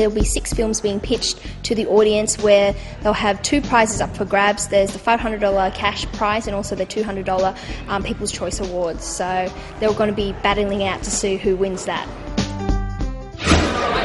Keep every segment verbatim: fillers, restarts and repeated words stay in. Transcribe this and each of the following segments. there will be six films being pitched to the audience where they'll have two prizes up for grabs. There's the five hundred dollars cash prize and also the two hundred dollars um, People's Choice Awards. So they're going to be battling out to see who wins that.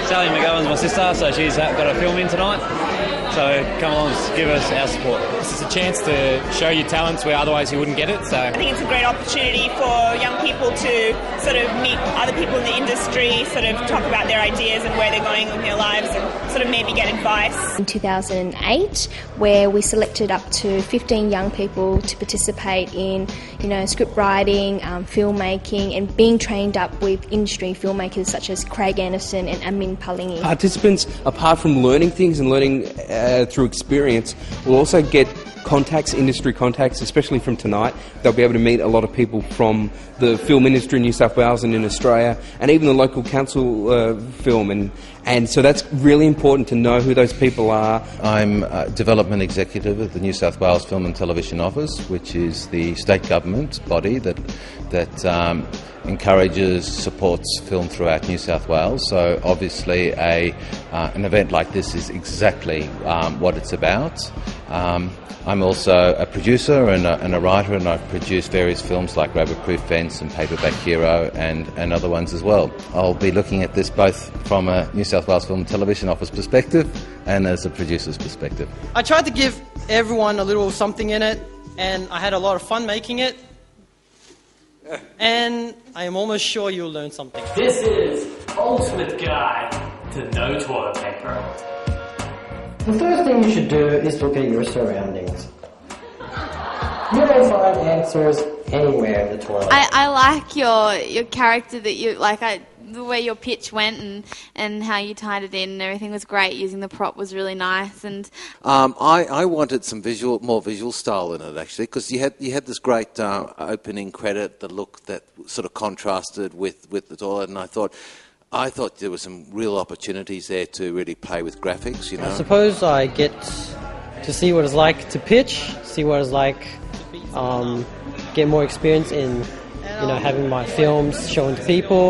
Sally McGowan's my sister, so she's got a film in tonight. So come along, give us our support. This is a chance to show your talents where otherwise you wouldn't get it. So I think it's a great opportunity for young people to sort of meet other people in the industry, sort of talk about their ideas and where they're going in their lives and sort of maybe get advice. In two thousand eight, where we selected up to fifteen young people to participate in, you know, script writing, um, filmmaking and being trained up with industry filmmakers such as Craig Anderson and Amin Palangi. Participants, apart from learning things and learning uh, Uh, through experience, we'll also get contacts, industry contacts, especially from tonight. They'll be able to meet a lot of people from the film industry in New South Wales and in Australia, and even the local council uh, film. And, and so that's really important to know who those people are. I'm a development executive at the New South Wales Film and Television Office, which is the state government body that, that um, encourages, supports film throughout New South Wales. So obviously a, uh, an event like this is exactly um, what it's about. Um, I'm also a producer and a, and a writer, and I've produced various films like Rabbit Proof Fence and Paperback Hero and, and other ones as well. I'll be looking at this both from a New South Wales Film and Television Office perspective and as a producer's perspective. I tried to give everyone a little something in it, and I had a lot of fun making it, and I am almost sure you'll learn something. This is Ultimate Guide to No Toilet Paper. The first thing you should do is look at your surroundings. You don't find answers anywhere in the toilet. I, I like your your character that you like. I the way your pitch went and and how you tied it in and everything was great. Using the prop was really nice, and um, I I wanted some visual more visual style in it actually, because you had you had this great uh, opening credit, the look that sort of contrasted with with the toilet, and I thought. I thought there were some real opportunities there to really play with graphics, you know. I suppose I get to see what it's like to pitch, see what it's like, um, get more experience in, you know, having my films shown to people,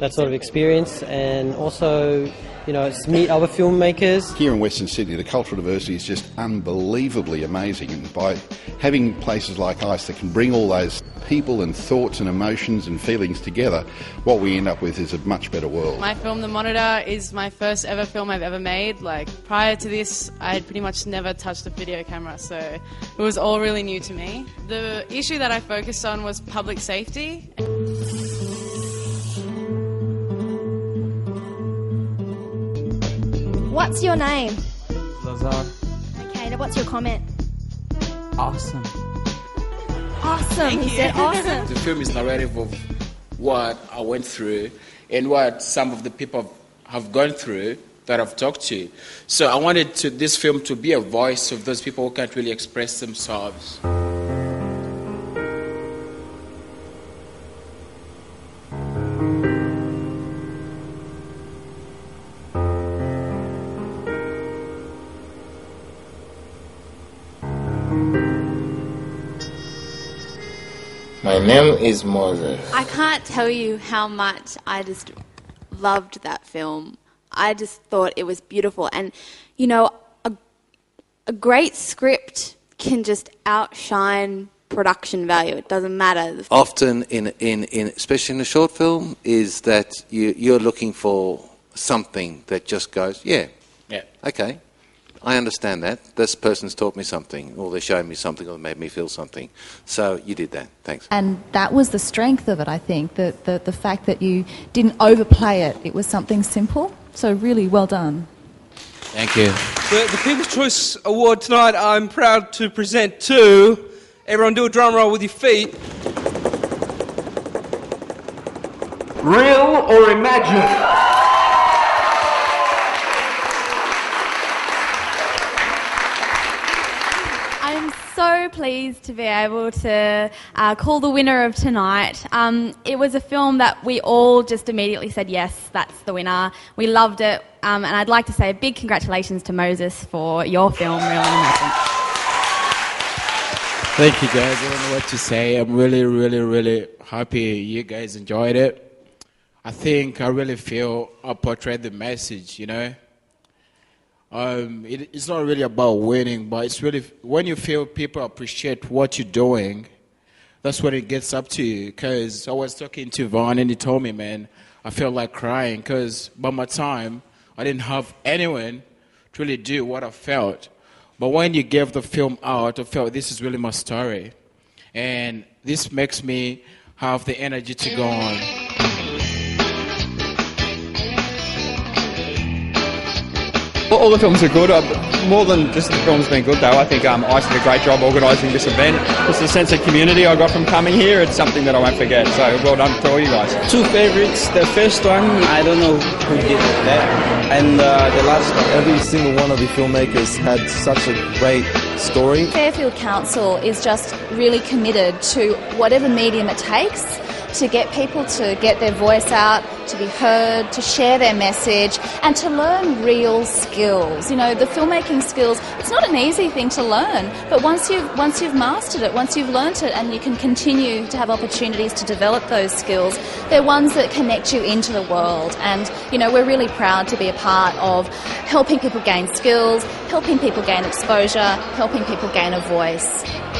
that sort of experience, and also, you know, meet other filmmakers. Here in Western Sydney, the cultural diversity is just unbelievably amazing, and by having places like ICE that can bring all those people and thoughts and emotions and feelings together, what we end up with is a much better world. My film, The Monitor, is my first ever film I've ever made. Like, prior to this, I had pretty much never touched a video camera, so it was all really new to me. The issue that I focused on was public safety. What's your name? Lazar. Okay, now what's your comment? Awesome. Awesome, Thank he you. said awesome. The film is narrative of what I went through and what some of the people have gone through that I've talked to. So I wanted to, this film to be a voice of those people who can't really express themselves. My name is Moses. I can't tell you how much I just loved that film. I just thought it was beautiful. And, you know, a, a great script can just outshine production value. It doesn't matter. Often, in, in, in, especially in a short film, is that you, you're looking for something that just goes, yeah, yeah, okay. I understand that. This person's taught me something, or they showed me something, or made me feel something. So you did that. Thanks. And that was the strength of it, I think, that the, the fact that you didn't overplay it. It was something simple. So really well done. Thank you. The, the People's Choice Award tonight, I'm proud to present to... Everyone do a drum roll with your feet. Real or Imagined. So pleased to be able to uh, call the winner of tonight. Um, it was a film that we all just immediately said, yes, that's the winner. We loved it, um, and I'd like to say a big congratulations to Moses for your film, Real or Imagined. Thank you, guys. I don't know what to say. I'm really, really, really happy you guys enjoyed it. I think I really feel I portrayed the message, you know, Um, it, it's not really about winning, but it's really when you feel people appreciate what you're doing, that's when it gets up to you. Because I was talking to Vaughn and he told me, man, I felt like crying because by my time, I didn't have anyone to really do what I felt. But when you gave the film out, I felt this is really my story. And this makes me have the energy to go on. Well, all the films are good. More than just the films being good, though, I think um, ICE did a great job organising this event. It's the sense of community I got from coming here. It's something that I won't forget. So well done to all you guys. Two favourites. The first one, I don't know who did that. And uh, the last one. Every single one of the filmmakers had such a great story. Fairfield Council is just really committed to whatever medium it takes to get people to get their voice out, to be heard, to share their message, and to learn real skills. You know, the filmmaking skills, it's not an easy thing to learn, but once you've, once you've mastered it, once you've learnt it, and you can continue to have opportunities to develop those skills, they're ones that connect you into the world. And, you know, we're really proud to be a part of helping people gain skills, helping people gain exposure, helping people gain a voice.